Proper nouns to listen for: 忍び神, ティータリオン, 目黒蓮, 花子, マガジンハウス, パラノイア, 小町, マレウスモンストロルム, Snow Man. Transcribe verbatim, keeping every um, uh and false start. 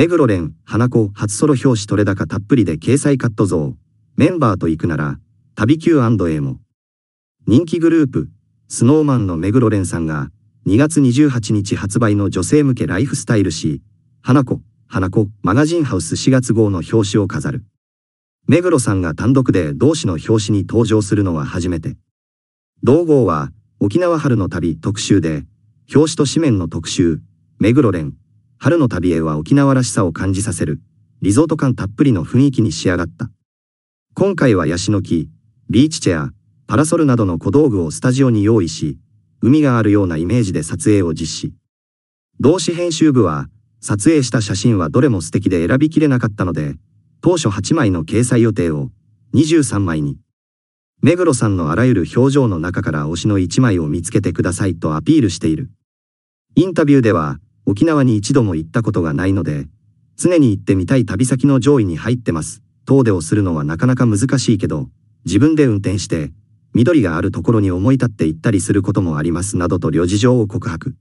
目黒蓮、花子、初ソロ表紙取れ高たっぷりで掲載カット増。メンバーと行くなら、旅 キューアンドエー も。人気グループ、スノーマンの目黒蓮さんが、にがつにじゅうはちにち発売の女性向けライフスタイル誌、花子、花子、マガジンハウスしがつごうの表紙を飾る。目黒さんが単独で同誌の表紙に登場するのは初めて。同号は、沖縄春の旅特集で、表紙と紙面の特集、目黒蓮、春の旅へは沖縄らしさを感じさせる、リゾート感たっぷりの雰囲気に仕上がった。今回はヤシの木、ビーチチェア、パラソルなどの小道具をスタジオに用意し、海があるようなイメージで撮影を実施。同誌編集部は、撮影した写真はどれも素敵で選びきれなかったので、当初はちまいの掲載予定をにじゅうさんまいに。目黒さんのあらゆる表情の中から推しのいちまいを見つけてくださいとアピールしている。インタビューでは、沖縄に一度も行ったことがないので、常に行ってみたい旅先の上位に入ってます。遠出をするのはなかなか難しいけど、自分で運転して、緑があるところに思い立って行ったりすることもありますなどと旅事情を告白。